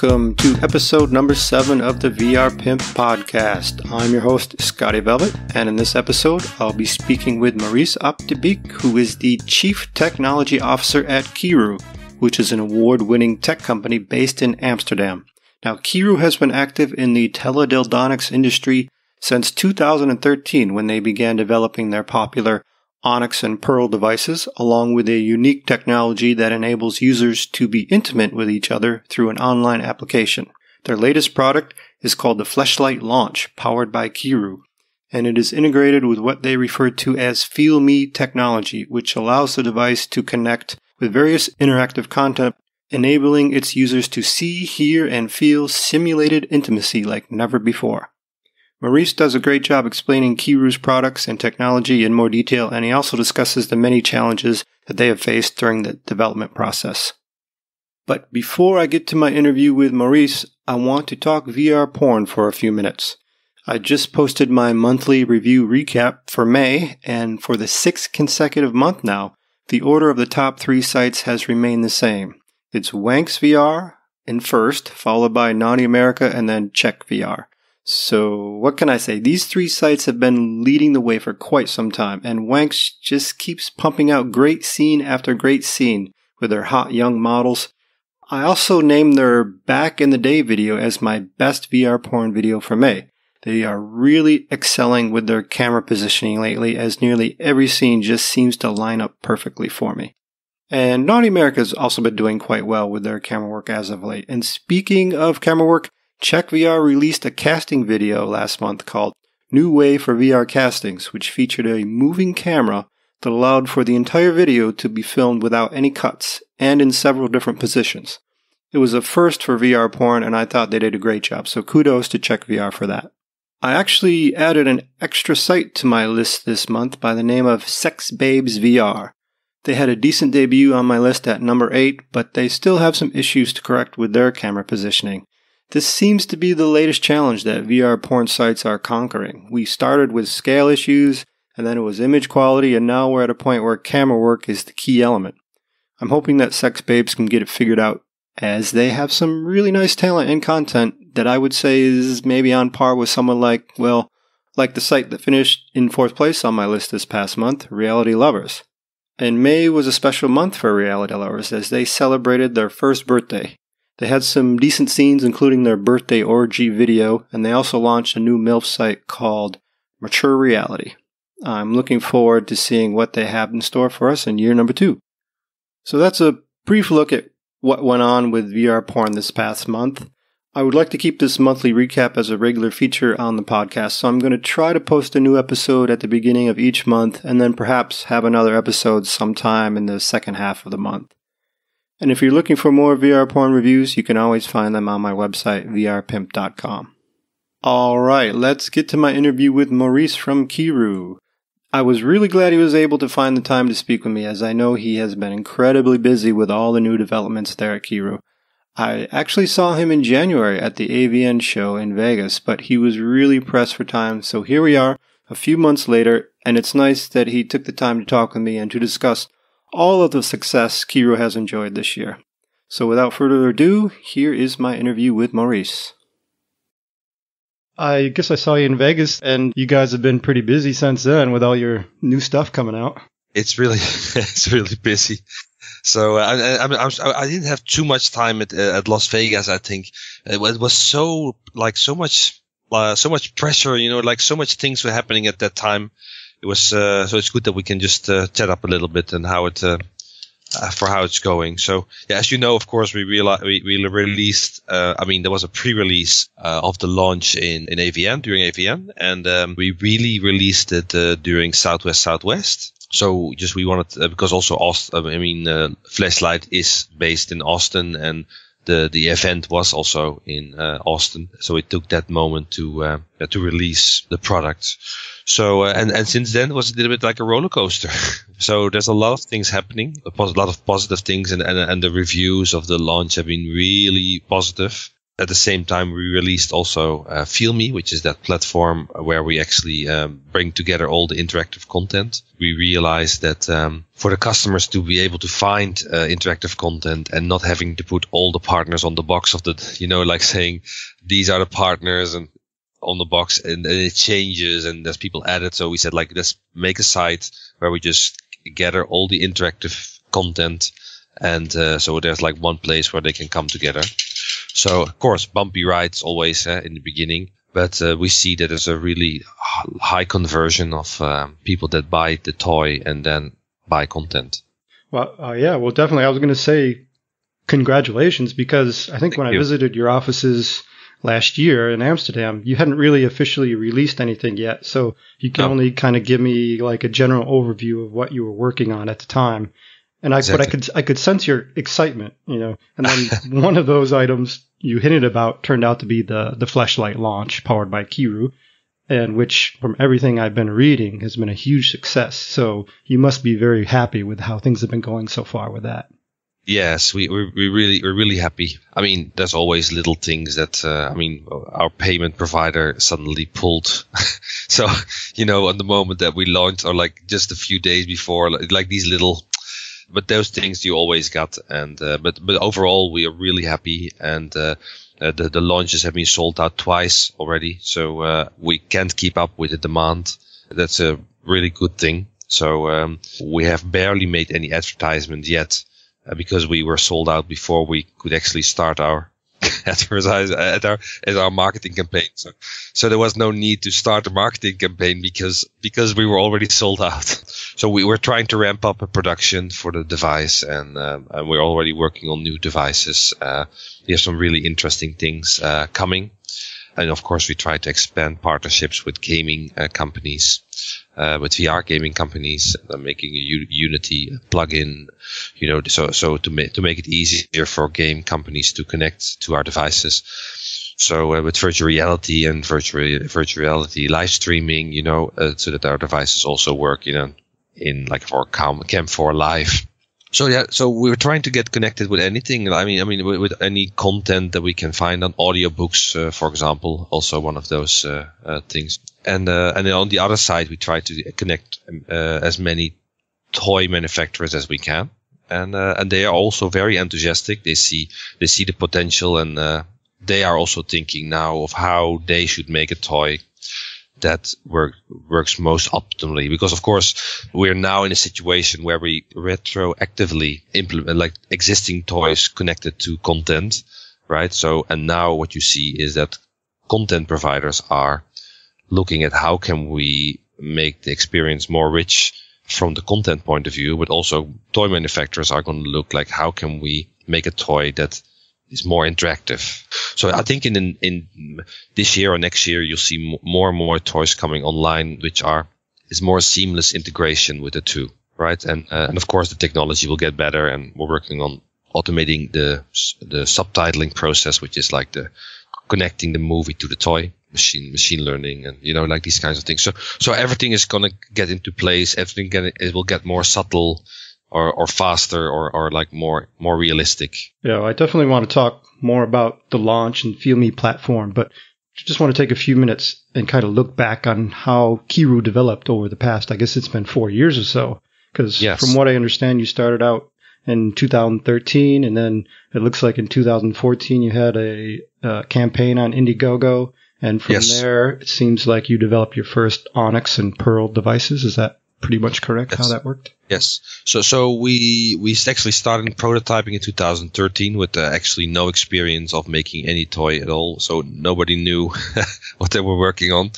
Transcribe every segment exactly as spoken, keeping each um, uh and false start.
welcome to episode number seven of the V R Pimp podcast. I'm your host, Scotty Velvet, and in this episode, I'll be speaking with Maurice Op de Beek, who is the Chief Technology Officer at Kiiroo, which is an award-winning tech company based in Amsterdam. Now, Kiiroo has been active in the teledildonics industry since two thousand thirteen, when they began developing their popular Onyx and Pearl devices, along with a unique technology that enables users to be intimate with each other through an online application. Their latest product is called the Fleshlight Launch, powered by Kiiroo, and it is integrated with what they refer to as FeelMe Technology, which allows the device to connect with various interactive content, enabling its users to see, hear, and feel simulated intimacy like never before. Maurice does a great job explaining Kiiroo's products and technology in more detail, and he also discusses the many challenges that they have faced during the development process. But before I get to my interview with Maurice, I want to talk V R porn for a few minutes. I just posted my monthly review recap for May, and for the sixth consecutive month now, the order of the top three sites has remained the same. It's WanksVR in first, followed by Naughty America, and then CzechVR. So what can I say? These three sites have been leading the way for quite some time, and Wanks just keeps pumping out great scene after great scene with their hot young models. I also named their Back in the Day video as my best V R porn video for May. They are really excelling with their camera positioning lately, as nearly every scene just seems to line up perfectly for me. And Naughty America has also been doing quite well with their camera work as of late. And speaking of camera work, CzechVR released a casting video last month called New Way for V R Castings, which featured a moving camera that allowed for the entire video to be filmed without any cuts and in several different positions. It was a first for V R porn, and I thought they did a great job, so kudos to CzechVR for that. I actually added an extra site to my list this month by the name of Sex Babes V R. They had a decent debut on my list at number eight, but they still have some issues to correct with their camera positioning. This seems to be the latest challenge that V R porn sites are conquering. We started with scale issues, and then it was image quality, and now we're at a point where camera work is the key element. I'm hoping that Sex Babes can get it figured out, as they have some really nice talent and content that I would say is maybe on par with someone like, well, like the site that finished in fourth place on my list this past month, Reality Lovers. And May was a special month for Reality Lovers, as they celebrated their first birthday. They had some decent scenes, including their birthday orgy video, and they also launched a new MILF site called Mature Reality. I'm looking forward to seeing what they have in store for us in year number two. So that's a brief look at what went on with V R porn this past month. I would like to keep this monthly recap as a regular feature on the podcast, so I'm going to try to post a new episode at the beginning of each month, and then perhaps have another episode sometime in the second half of the month. And if you're looking for more V R porn reviews, you can always find them on my website, v r pimp dot com. All right, let's get to my interview with Maurice from Kiiroo. I was really glad he was able to find the time to speak with me, as I know he has been incredibly busy with all the new developments there at Kiiroo. I actually saw him in January at the A V N show in Vegas, but he was really pressed for time, so here we are, a few months later, and it's nice that he took the time to talk with me and to discuss all of the success Kiiroo has enjoyed this year. So without further ado, here is my interview with Maurice. I guess I saw you in Vegas, and you guys have been pretty busy since then with all your new stuff coming out. It's really, it's really busy. So I, I, I, I didn't have too much time at, at Las Vegas. I think it was so like so much, uh, so much pressure. You know, like so much things were happening at that time. It was uh, so it's good that we can just uh, chat up a little bit and how it uh, uh, for how it's going. So yeah, as you know, of course, we realized we, we released. Uh, I mean, there was a pre-release uh, of the launch in in A V N during A V N, and um, we really released it uh, during Southwest Southwest. So just we wanted uh, because also Austin. I mean, uh, Fleshlight is based in Austin, and the the event was also in uh, Austin. So it took that moment to uh, to release the product. So uh, and and since then it was a little bit like a roller coaster. So there's a lot of things happening, a lot of positive things, and, and and the reviews of the launch have been really positive. at the same time, we released also uh, FeelMe, which is that platform where we actually um, bring together all the interactive content. We realized that um, for the customers to be able to find uh, interactive content and not having to put all the partners on the box of the, you know, like saying these are the partners and on the box, and, and it changes and there's people added. So we said, like, let's make a site where we just gather all the interactive content. And uh, so there's like one place where they can come together. So, of course, bumpy rides always uh, in the beginning. But uh, we see that there's a really high conversion of uh, people that buy the toy and then buy content. Well, uh, yeah, well, definitely. I was going to say congratulations, because I think Thank when you. I visited your offices last year in Amsterdam, you hadn't really officially released anything yet. So you can no. only kind of give me like a general overview of what you were working on at the time. And I, exactly. but I could, I could sense your excitement, you know. And then one of those items you hinted about turned out to be the the Fleshlight launch powered by Kiiroo, and which, from everything I've been reading, has been a huge success. So you must be very happy with how things have been going so far with that. Yes, we we, we really we're really happy. I mean, there's always little things that uh, I mean, our payment provider suddenly pulled. So you know, on the moment that we launched, or like just a few days before, like, like these little. But those things you always got, and uh, but but overall we are really happy, and uh, uh, the the launches have been sold out twice already, so uh, we can't keep up with the demand. That's a really good thing. So um, we have barely made any advertisement yet uh, because we were sold out before we could actually start our advertise at our at our marketing campaign. So so there was no need to start a marketing campaign because because we were already sold out. So we were trying to ramp up a production for the device, and, uh, and we're already working on new devices. Uh, we have some really interesting things uh, coming. And, of course, we try to expand partnerships with gaming uh, companies, uh, with V R gaming companies, uh, making a U- Unity plugin, you know, so so to, ma- to make it easier for game companies to connect to our devices. So uh, with virtual reality and virtual, virtual reality live streaming, you know, uh, so that our devices also work, you know, in like for Cam four live. So yeah, so we were trying to get connected with anything. I mean, I mean, with, with any content that we can find on audiobooks, uh, for example, also one of those uh, uh, things. And uh, and then on the other side, we try to connect uh, as many toy manufacturers as we can, and uh, and they are also very enthusiastic. They see they see the potential, and uh, they are also thinking now of how they should make a toy that work, works most optimally, because of course we're now in a situation where we retroactively implement like existing toys connected to content, right? So, and now what you see is that content providers are looking at how can we make the experience more rich from the content point of view, but also toy manufacturers are going to look like how can we make a toy that is more interactive. So I think in, in in this year or next year, you'll see more and more toys coming online, which are is more seamless integration with the two, right? And uh, and of course the technology will get better, and we're working on automating the the subtitling process, which is like the connecting the movie to the toy, machine machine learning, and you know like these kinds of things. So so everything is gonna get into place. Everything can, it will get more subtle. Or, or faster, or, or like more more realistic. Yeah, I definitely want to talk more about the launch and FeelMe platform, but just want to take a few minutes and kind of look back on how Kiiroo developed over the past, I guess it's been four years or so. Because yes. From what I understand, you started out in two thousand thirteen, and then it looks like in two thousand fourteen you had a, a campaign on Indiegogo, and from yes. there it seems like you developed your first Onyx and Pearl devices. Is that pretty much correct yes. how that worked? Yes. So so we we actually started prototyping in two thousand thirteen with uh, actually no experience of making any toy at all. So nobody knew what they were working on.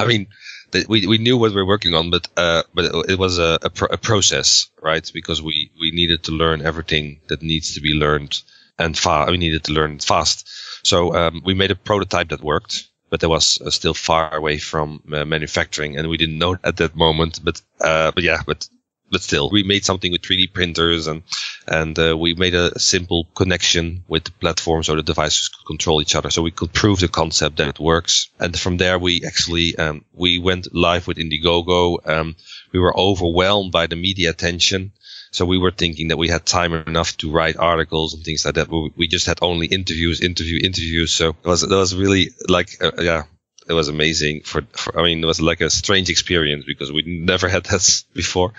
I mean, th- we we knew what we were working on, but uh, but it, it was a a, pro- a process, right? Because we, we needed to learn everything that needs to be learned, and fa- we needed to learn fast. So um, we made a prototype that worked. But that was uh, still far away from uh, manufacturing, and we didn't know at that moment. But uh, but yeah, but but still, we made something with three D printers, and and uh, we made a simple connection with the platform so the devices could control each other. So we could prove the concept that it works. And from there, we actually um, we went live with Indiegogo. Um, we were overwhelmed by the media attention. So we were thinking that we had time enough to write articles and things like that. We just had only interviews, interview, interviews. So it was, it was really like, uh, yeah, it was amazing. For, for, I mean, it was like a strange experience because we never had that before.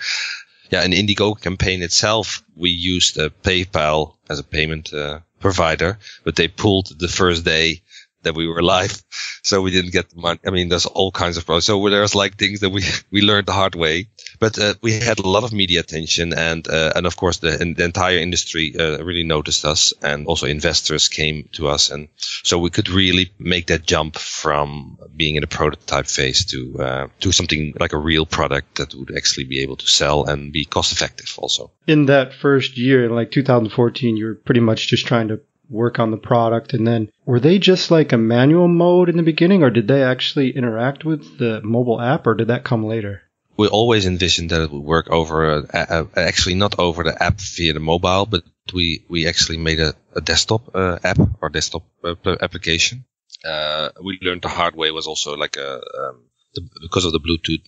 Yeah, and Indiegogo campaign itself, we used uh, PayPal as a payment uh, provider, but they pulled the first day that we were live, so we didn't get the money. I mean, there's all kinds of problems. So there's like things that we we learned the hard way. But uh, we had a lot of media attention, and uh, and of course the, and the entire industry uh, really noticed us, and also investors came to us, and so we could really make that jump from being in a prototype phase to uh, to something like a real product that would actually be able to sell and be cost effective also. In that first year, like two thousand fourteen, you were pretty much just trying to work on the product, and then were they just like a manual mode in the beginning, or did they actually interact with the mobile app, or did that come later? We always envisioned that it would work over, a, a, actually not over the app via the mobile, but we, we actually made a, a desktop uh, app or desktop uh, application. Uh, we learned the hard way was also like a, um, the, because of the Bluetooth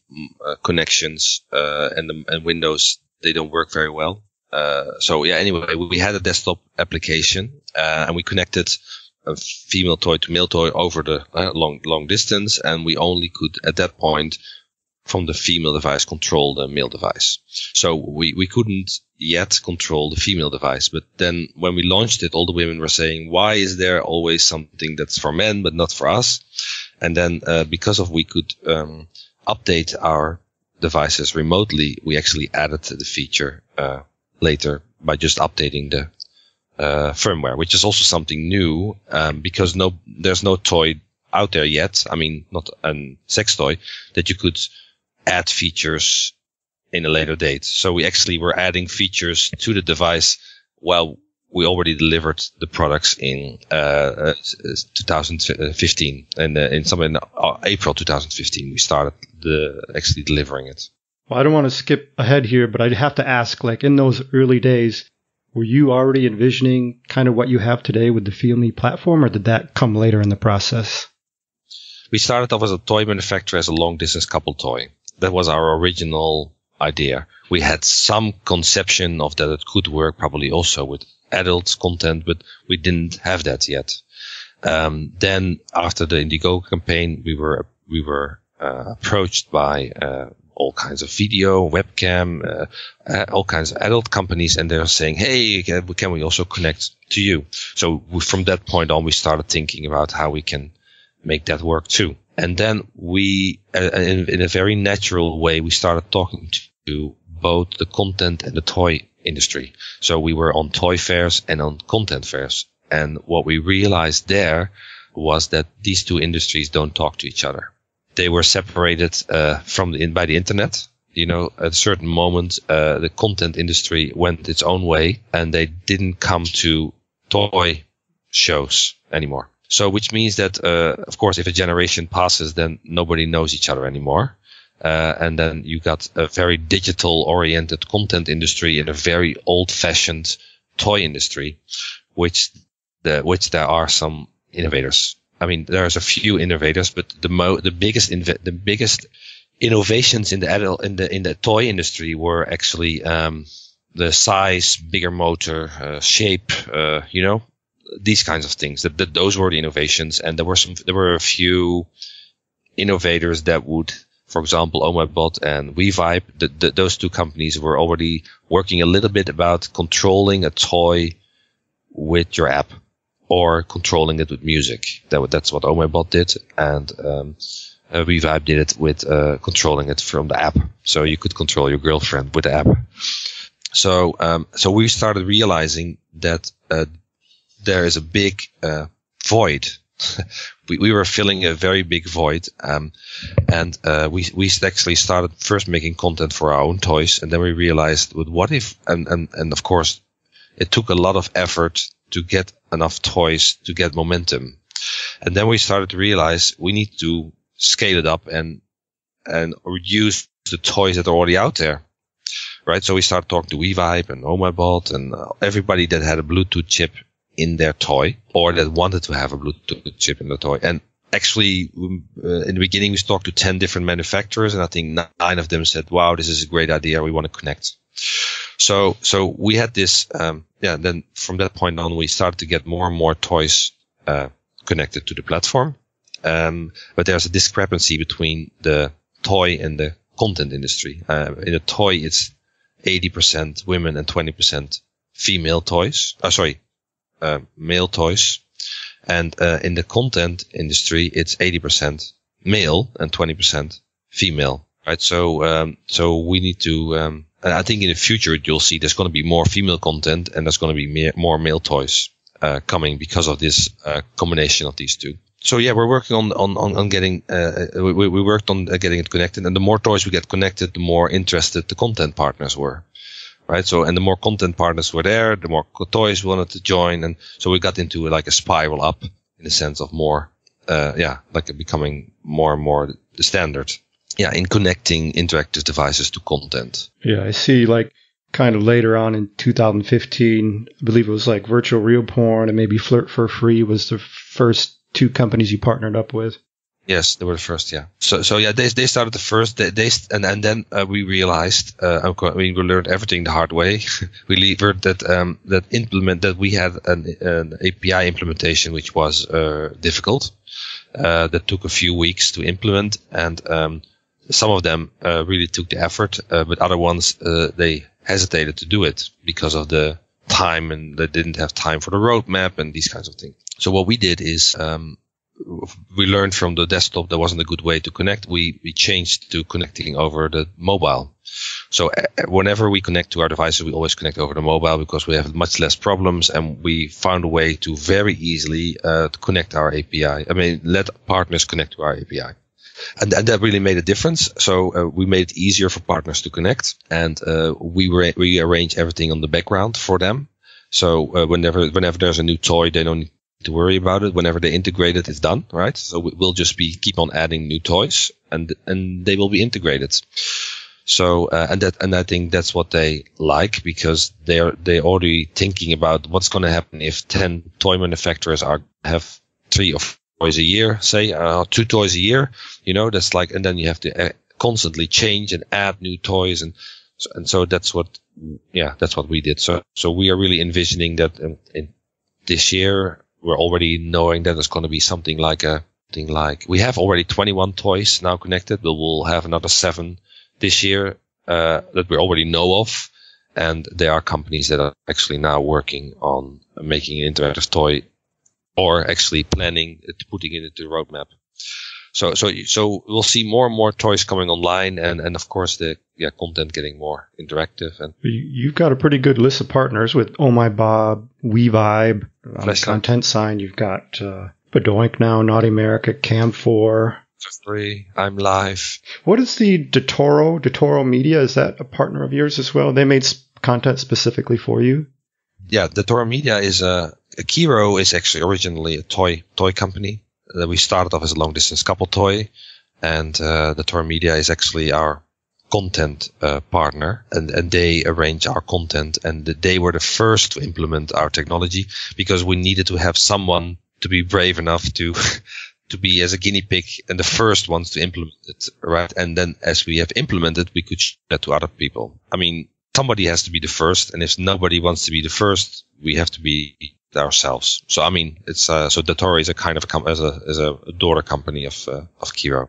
uh, connections uh, and, the, and Windows, they don't work very well. Uh, so yeah, anyway, we had a desktop application, uh, and we connected a female toy to male toy over the uh, long, long distance. And we only could at that point from the female device control the male device. So we, we couldn't yet control the female device. But then when we launched it, all the women were saying, why is there always something that's for men, but not for us? And then, uh, because of, we could, um, update our devices remotely, we actually added the feature, uh, later by just updating the uh, firmware, which is also something new um, because no, there's no toy out there yet. I mean, not a sex toy that you could add features in a later date. So we actually were adding features to the device while we already delivered the products in uh, two thousand fifteen, and uh, in somewhere in April two thousand fifteen we started the actually delivering it. Well, I don't want to skip ahead here, but I'd have to ask, like, in those early days, were you already envisioning kind of what you have today with the FeelMe platform, or did that come later in the process? We started off as a toy manufacturer, as a long-distance couple toy. That was our original idea. We had some conception of that it could work probably also with adult content, but we didn't have that yet. Um, then, after the Indiegogo campaign, we were we were uh, approached by... Uh, all kinds of video, webcam, uh, uh, all kinds of adult companies, and they're saying, hey, can we also connect to you? So we, from that point on, we started thinking about how we can make that work too. And then we, uh, in, in a very natural way, we started talking to both the content and the toy industry. So we were on toy fairs and on content fairs. And what we realized there was that these two industries don't talk to each other. They were separated uh, from the, in, by the internet. You know, at a certain moment, uh, the content industry went its own way, and they didn't come to toy shows anymore. So, which means that, uh, of course, if a generation passes, then nobody knows each other anymore, uh, and then you got a very digital-oriented content industry and a very old-fashioned toy industry, which the, which there are some innovators. I mean, there's a few innovators, but the mo the biggest inv the biggest innovations in the adult in the in the toy industry were actually um, the size, bigger motor, uh, shape, uh, you know, these kinds of things. That, that those were the innovations, and there were some there were a few innovators that would, for example, OhMiBod and We-Vibe. The, the, those two companies were already working a little bit about controlling a toy with your app, or controlling it with music. That, that's what OhMiBod did, and um, uh, We-Vibe did it with uh, controlling it from the app. So you could control your girlfriend with the app. So um, so we started realizing that uh, there is a big uh, void. we, we were filling a very big void, um, and uh, we, we actually started first making content for our own toys, and then we realized, well, what if, and, and, and of course, it took a lot of effort to get enough toys to get momentum. And then we started to realize we need to scale it up and and reduce the toys that are already out there. right? So we started talking to We-Vibe and OhMiBod and uh, everybody that had a Bluetooth chip in their toy or that wanted to have a Bluetooth chip in their toy. And actually, uh, in the beginning, we talked to ten different manufacturers, and I think nine of them said, wow, this is a great idea. We want to connect. So, so we had this, um, yeah, and then from that point on, we started to get more and more toys, uh, connected to the platform. Um, but there's a discrepancy between the toy and the content industry. Uh, in a toy, it's eighty percent women and twenty percent female toys. Oh, sorry, uh, male toys. And, uh, in the content industry, it's eighty percent male and twenty percent female, right? So, um, so we need to, um, and I think in the future, you'll see there's going to be more female content and there's going to be more male toys uh, coming because of this uh, combination of these two. So, yeah, we're working on on, on, on getting uh, – we, we worked on getting it connected. And the more toys we get connected, the more interested the content partners were, right? So, and the more content partners were there, the more toys wanted to join. And so we got into like a spiral up in the sense of more uh, – yeah, like becoming more and more the standard. Yeah, in connecting interactive devices to content. Yeah, I see, like, kind of later on in two thousand fifteen, I believe it was like Virtual Real Porn and maybe Flirt for Free was the first two companies you partnered up with. Yes, they were the first, yeah. So, so yeah, they they started the first, they, they and, and then uh, we realized, uh, we learned everything the hard way. We learned that um, that implement that we had an, an A P I implementation which was uh, difficult, uh, that took a few weeks to implement, and um, some of them uh, really took the effort, uh, but other ones, uh, they hesitated to do it because of the time, and they didn't have time for the roadmap and these kinds of things. So what we did is um, we learned from the desktop that wasn't a good way to connect. We, we changed to connecting over the mobile. So whenever we connect to our devices, we always connect over the mobile because we have much less problems, and we found a way to very easily uh, to connect our A P I. I mean, let partners connect to our A P I. And, and that really made a difference. So uh, we made it easier for partners to connect, and uh, we we arrange everything on the background for them. So uh, whenever whenever there's a new toy, they don't need to worry about it. Whenever they integrate it, it's done, right? So we'll just be keep on adding new toys, and and they will be integrated. So uh, and that and I think that's what they like, because they're they already thinking about what's going to happen if ten toy manufacturers are have three or four toys a year, say uh, two toys a year, you know, that's like, and then you have to uh, constantly change and add new toys, and and so that's what, yeah, that's what we did. So so we are really envisioning that in, in this year we're already knowing that there's going to be something like a thing like we have already twenty-one toys now connected, but we'll have another seven this year uh, that we already know of, and there are companies that are actually now working on making an interactive toy, or actually planning it, putting it into the roadmap. So, so, so we'll see more and more toys coming online, and, and of course the yeah, content getting more interactive. And you've got a pretty good list of partners with OhMiBod, We-Vibe, um, Content Sign. You've got uh, Badoink now, Naughty America, Cam four, Free, I'm Live. What is the DeToro DeToro Media? Is that a partner of yours as well? They made content specifically for you. Yeah, DeToro Media is a Kiiroo is actually originally a toy toy company that we started off as a long distance couple toy, and uh, DeToro Media is actually our content uh, partner, and and they arrange our content, and they were the first to implement our technology because we needed to have someone to be brave enough to to be as a guinea pig and the first ones to implement it, right? And then as we have implemented, we could share that to other people. I mean, somebody has to be the first, and if nobody wants to be the first, we have to be ourselves. So I mean, it's uh, so DeToro is a kind of com- as a as a daughter company of uh, of Kiiroo.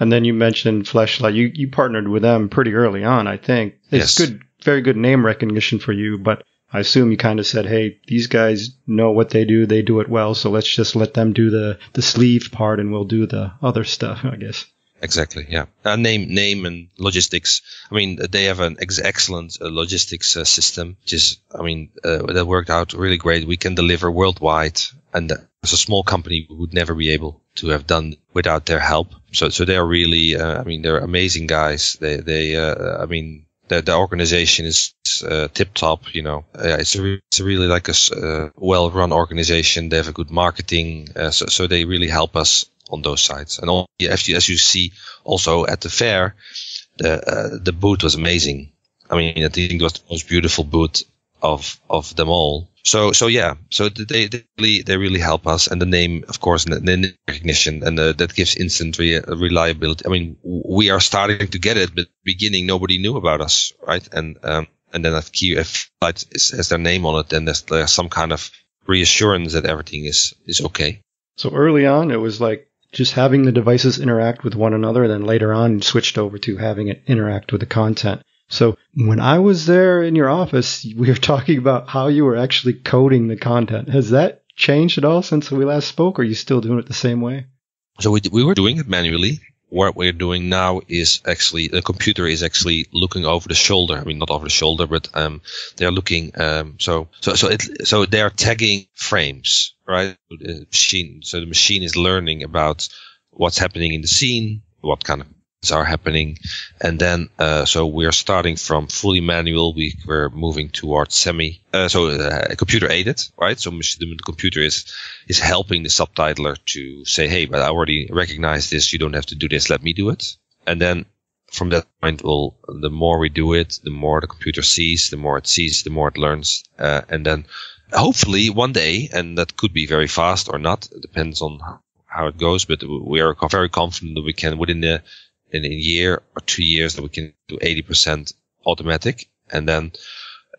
And then you mentioned Fleshlight. You you partnered with them pretty early on, I think. It's yes. Good, very good name recognition for you. But I assume you kind of said, "Hey, these guys know what they do. They do it well. So let's just let them do the the sleeve part, and we'll do the other stuff." I guess. Exactly. Yeah. Uh, name, name, and logistics. I mean, they have an ex- excellent uh, logistics uh, system, which is, I mean, uh, that worked out really great. We can deliver worldwide, and uh, as a small company, we would never be able to have done without their help. So, so they are really, uh, I mean, they're amazing guys. They, they, uh, I mean, the, the organization is uh, tip top. You know, uh, it's, a re- it's a really like a uh, well-run organization. They have a good marketing, uh, so, so they really help us on those sides. And all, yeah, as, you, as you see also at the fair, the uh, the booth was amazing. I mean, I think it was the most beautiful booth of of them all. So so yeah, so they they really, they really help us, and the name, of course, and the name recognition, and the, that gives instant re- reliability. I mean, we are starting to get it, but at the beginning nobody knew about us, right? And um, and then if Kiiroo has their name on it, then there's, there's some kind of reassurance that everything is is okay. So early on, it was like just having the devices interact with one another, and then later on switched over to having it interact with the content. So when I was there in your office, we were talking about how you were actually coding the content. Has that changed at all since we last spoke, or are you still doing it the same way? So we we were doing it manually. What we're doing now is actually the computer is actually looking over the shoulder. I mean, not over the shoulder, but um, they're looking. Um, so so so it so they are tagging frames, right? The machine. So the machine is learning about what's happening in the scene, what kind of are happening, and then uh, so we're starting from fully manual. We we're moving towards semi, uh, so uh, computer aided, right? So the computer is is helping the subtitler to say, "Hey, but I already recognize this. You don't have to do this. Let me do it." And then from that point, we'll, the more we do it, the more the computer sees, the more it sees, the more it learns, uh, and then hopefully one day, and that could be very fast or not, it depends on how it goes. But we are very confident that we can within the in a year or two years that we can do eighty percent automatic. And then,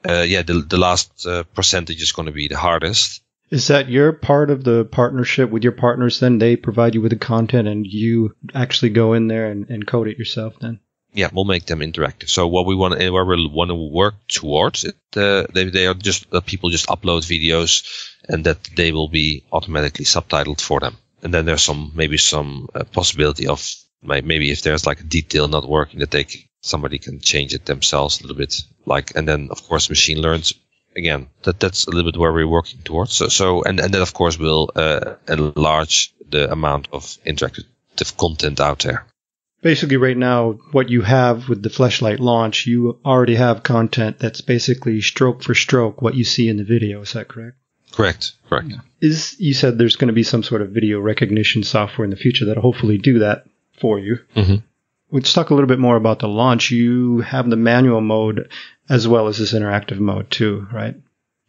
uh, yeah, the, the last uh, percentage is going to be the hardest. Is that your part of the partnership with your partners then? They provide you with the content and you actually go in there and, and code it yourself then? Yeah, we'll make them interactive. So what we want, where we want to work towards, it, uh, they, they are just uh, people just upload videos and that they will be automatically subtitled for them. And then there's some maybe some uh, possibility of maybe if there's like a detail not working that they somebody can change it themselves a little bit, like, and then of course machine learns again. That that's a little bit where we're working towards. So, so and, and then of course we'll uh, enlarge the amount of interactive content out there. Basically, right now, what you have with the Fleshlight launch, you already have content that's basically stroke for stroke what you see in the video. Is that correct? Correct. Correct. Yeah. Is you said there's going to be some sort of video recognition software in the future that'll hopefully do that for you. Mm-hmm. Let's talk a little bit more about the launch. You have the manual mode as well as this interactive mode too, right?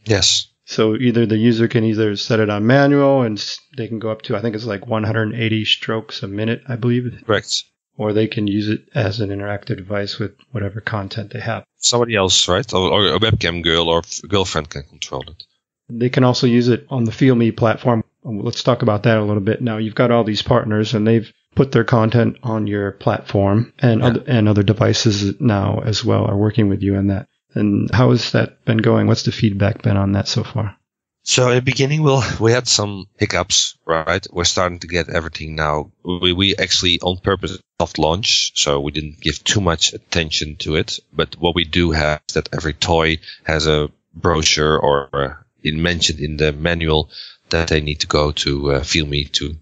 Yes. So either the user can either set it on manual and they can go up to, I think it's like one hundred eighty strokes a minute, I believe. Correct. Or they can use it as an interactive device with whatever content they have. Somebody else, right? Or, or a webcam girl or girlfriend can control it. They can also use it on the FeelMe platform. Let's talk about that a little bit. Now, you've got all these partners and they've put their content on your platform, and yeah. other, and other devices now as well are working with you in that. And how has that been going? What's the feedback been on that so far? So in the beginning, we'll, we had some hiccups, right? We're starting to get everything now. We, we actually on purpose soft launch, so we didn't give too much attention to it. But what we do have is that every toy has a brochure or a, in mentioned in the manual that they need to go to uh, FeelMe to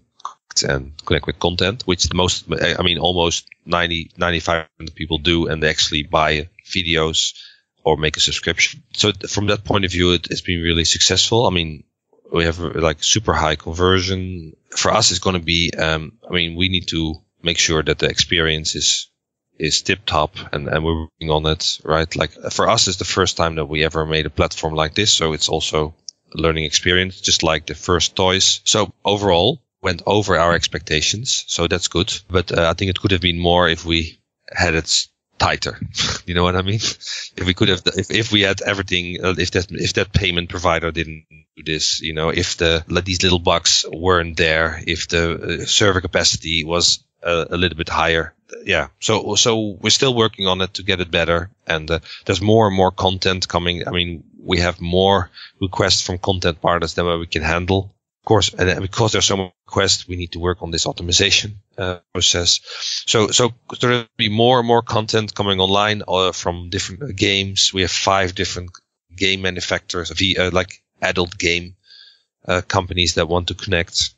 and connect with content, which most, I mean, almost ninety, ninety-five percent of people do, and they actually buy videos or make a subscription. So from that point of view, it, it's been really successful. I mean, we have like super high conversion. For us, it's going to be, um, I mean, we need to make sure that the experience is, is tip top, and, and we're working on it, right? Like for us, it's the first time that we ever made a platform like this. So it's also a learning experience, just like the first toys. So overall, went over our expectations, so that's good. But uh, I think it could have been more if we had it tighter. You know what I mean? If we could have, if, if we had everything, if that if that payment provider didn't do this, you know, if the like, these little bugs weren't there, if the uh, server capacity was uh, a little bit higher, yeah. So so we're still working on it to get it better, and uh, there's more and more content coming. I mean, we have more requests from content partners than what we can handle. Of course, and because there's so many requests, we need to work on this optimization uh, process. So, so there will be more and more content coming online uh, from different games. We have five different game manufacturers, uh, like adult game uh, companies that want to connect.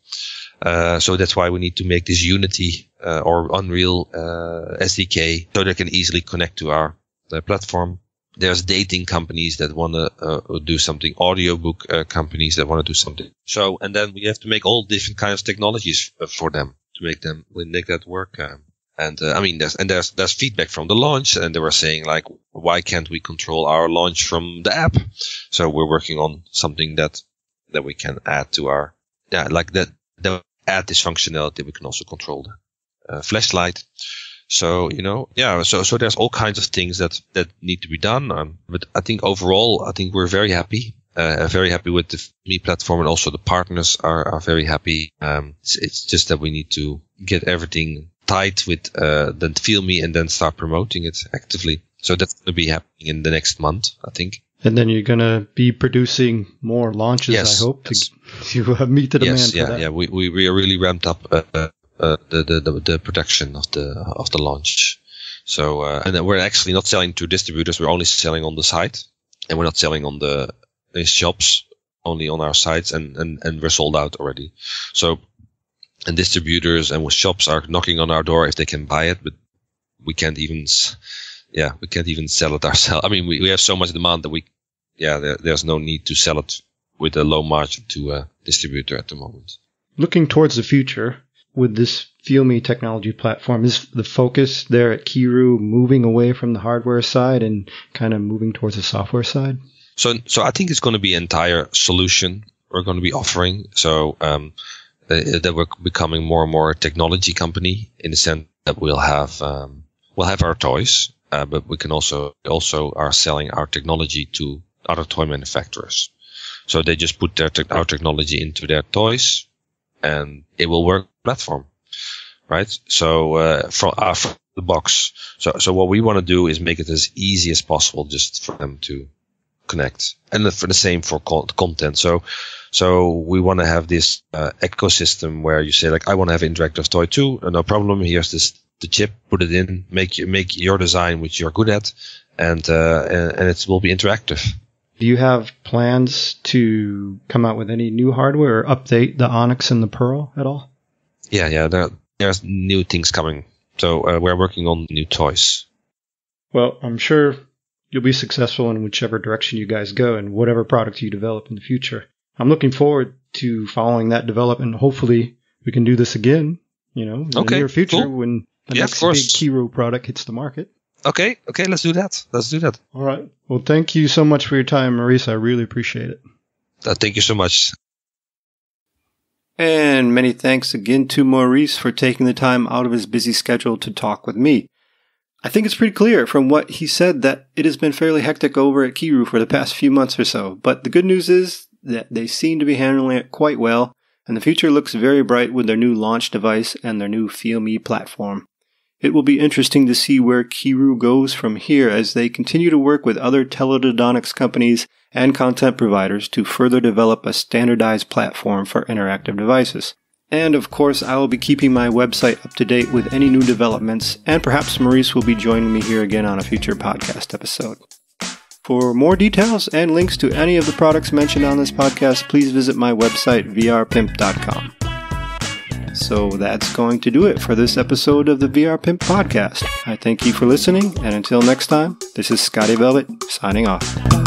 Uh, so that's why we need to make this Unity uh, or Unreal uh, S D K so they can easily connect to our uh, platform. There's dating companies that want to uh, do something, audiobook uh, companies that want to do something. So, and then we have to make all different kinds of technologies for them to make them, we make that work. Uh, And uh, I mean, there's, and there's there's feedback from the launch, and they were saying like, why can't we control our launch from the app? So we're working on something that that we can add to our yeah, like that. that add this functionality. We can also control the uh, flashlight. So you know, yeah. So so there's all kinds of things that that need to be done. Um, but I think overall, I think we're very happy. Uh, very happy with the FeelMe platform, and also the partners are, are very happy. Um, it's, it's just that we need to get everything tight with uh, the FeelMe and then start promoting it actively. So that's going to be happening in the next month, I think. And then you're going to be producing more launches, yes, I hope, yes. to, to uh, meet the demand. Yes, yeah, for that. yeah. We, we we are really ramped up uh, uh, the, the the the production of the of the launch. So uh, and we're actually not selling to distributors. We're only selling on the site, and we're not selling on the shops, only on our sites, and, and, and we're sold out already. So, and distributors and shops are knocking on our door if they can buy it, but we can't even, yeah, we can't even sell it ourselves. I mean, we, we have so much demand that we, yeah, there, there's no need to sell it with a low margin to a distributor at the moment. Looking towards the future with this FeelMe technology platform, is the focus there at Kiiroo moving away from the hardware side and kind of moving towards the software side? So, so I think it's going to be an entire solution we're going to be offering. So, um, uh, that we're becoming more and more a technology company in the sense that we'll have, um, we'll have our toys, uh, but we can also, also are selling our technology to other toy manufacturers. So they just put their, te- our technology into their toys and it will work platform, right? So, uh, from, uh, from the box. So, so what we want to do is make it as easy as possible just for them to connect, and for the same for content. So, so we want to have this uh, ecosystem where you say like, I want to have an interactive toy too. No problem. Here's this the chip. Put it in. Make make your design, which you're good at, and uh, and it will be interactive. Do you have plans to come out with any new hardware or update the Onyx and the Pearl at all? Yeah, yeah. There, there's new things coming. So uh, we're working on new toys. Well, I'm sure you'll be successful in whichever direction you guys go and whatever product you develop in the future. I'm looking forward to following that development. Hopefully we can do this again, you know, in okay, the near future cool. when the yeah, next big Kiiroo product hits the market. Okay. Okay. Let's do that. Let's do that. All right. Well, thank you so much for your time, Maurice. I really appreciate it. Uh, thank you so much. And many thanks again to Maurice for taking the time out of his busy schedule to talk with me. I think it's pretty clear from what he said that it has been fairly hectic over at Kiiroo for the past few months or so, but the good news is that they seem to be handling it quite well, and the future looks very bright with their new launch device and their new FeelMe platform. It will be interesting to see where Kiiroo goes from here as they continue to work with other teledodonics companies and content providers to further develop a standardized platform for interactive devices. And of course, I will be keeping my website up to date with any new developments, and perhaps Maurice will be joining me here again on a future podcast episode. For more details and links to any of the products mentioned on this podcast, please visit my website, v r pimp dot com. So that's going to do it for this episode of the V R Pimp Podcast. I thank you for listening, and until next time, this is Scotty Velvet signing off.